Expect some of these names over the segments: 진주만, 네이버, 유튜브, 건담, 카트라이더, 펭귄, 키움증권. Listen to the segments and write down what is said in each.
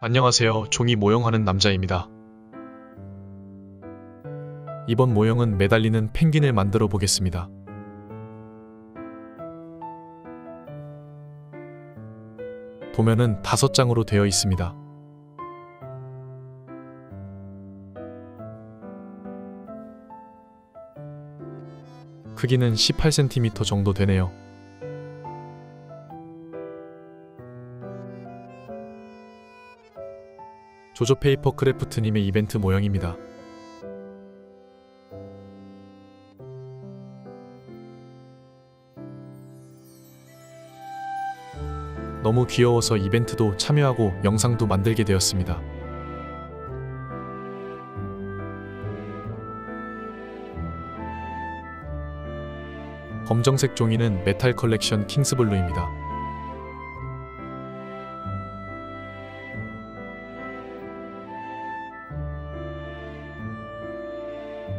안녕하세요. 종이 모형하는 남자입니다. 이번 모형은 매달리는 펭귄을 만들어 보겠습니다. 도면은 5장으로 되어 있습니다. 크기는 18cm 정도 되네요. 조조 페이퍼 크래프트님의 이벤트 모형입니다. 너무 귀여워서 이벤트도 참여하고 영상도 만들게 되었습니다. 검정색 종이는 메탈 컬렉션 킹스블루입니다.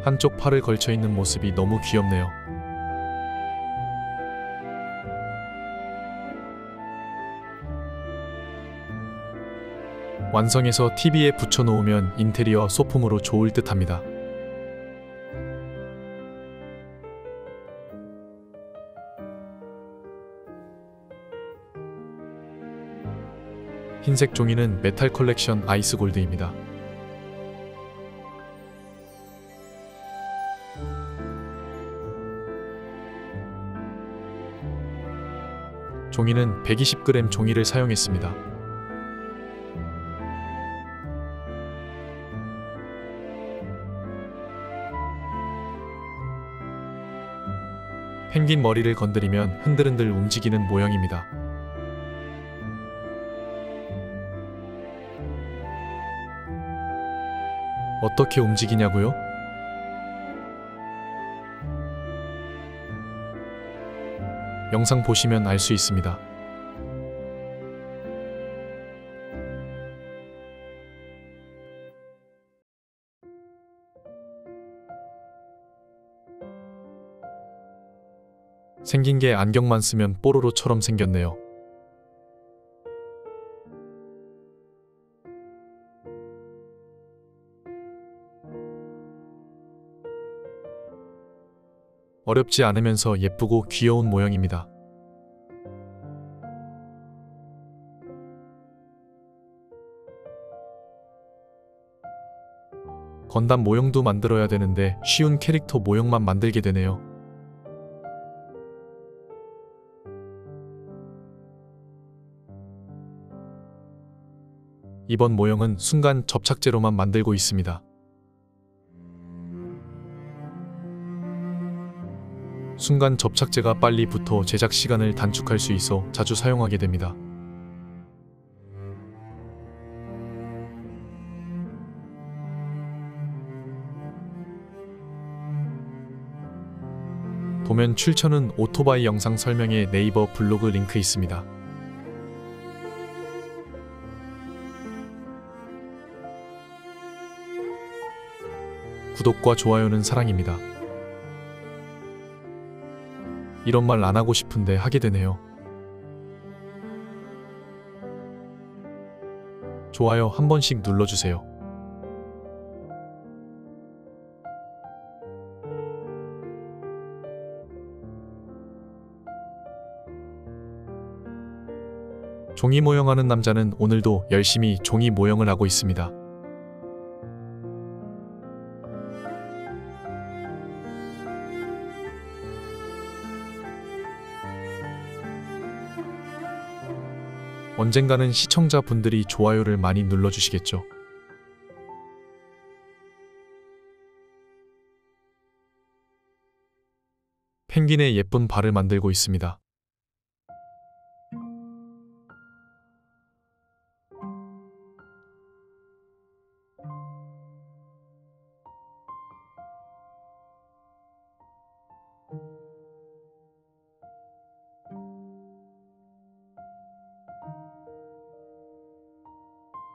한쪽 팔을 걸쳐 있는 모습이 너무 귀엽네요. 완성해서 TV에 붙여놓으면 인테리어 소품으로 좋을 듯 합니다. 흰색 종이는 메탈 컬렉션 아이스 골드입니다. 종이는 120g 종이를 사용했습니다. 펭귄 머리를 건드리면 흔들흔들 움직이는 모형입니다. 어떻게 움직이냐고요? 영상 보시면 알 수 있습니다. 생긴 게 안경만 쓰면 뽀로로처럼 생겼네요. 어렵지 않으면서 예쁘고 귀여운 모형입니다. 건담 모형도 만들어야 되는데 쉬운 캐릭터 모형만 만들게 되네요. 이번 모형은 순간 접착제로만 만들고 있습니다. 순간 접착제가 빨리 붙어 제작 시간을 단축할 수 있어 자주 사용하게 됩니다. 도면 출처는 오토바이 영상 설명에 네이버 블로그 링크 있습니다. 구독과 좋아요는 사랑입니다. 이런 말 안 하고 싶은데 하게 되네요. 좋아요 한 번씩 눌러주세요. 종이 모형하는 남자는 오늘도 열심히 종이 모형을 하고 있습니다. 언젠가는 시청자분들이 좋아요를 많이 눌러주시겠죠. 펭귄의 예쁜 발을 만들고 있습니다.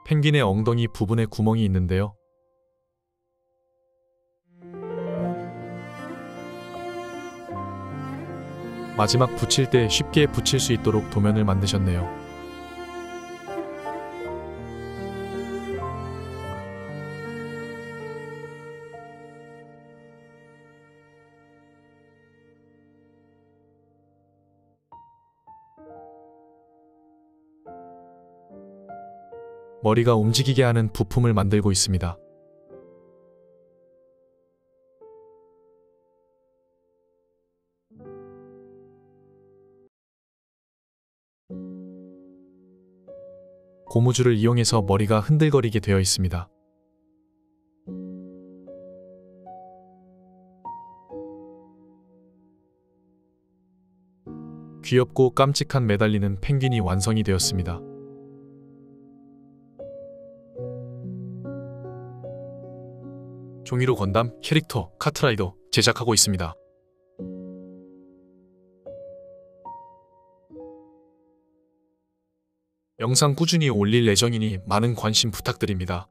펭귄의 엉덩이 부분에 구멍이 있는데요. 마지막 붙일 때 쉽게 붙일 수 있도록 도면을 만드셨네요. 머리가 움직이게 하는 부품을 만들고 있습니다. 고무줄을 이용해서 머리가 흔들거리게 되어 있습니다. 귀엽고 깜찍한 매달리는 펭귄이 완성이 되었습니다. 종이로 건담, 캐릭터, 카트라이더 제작하고 있습니다. 영상 꾸준히 올릴 예정이니 많은 관심 부탁드립니다.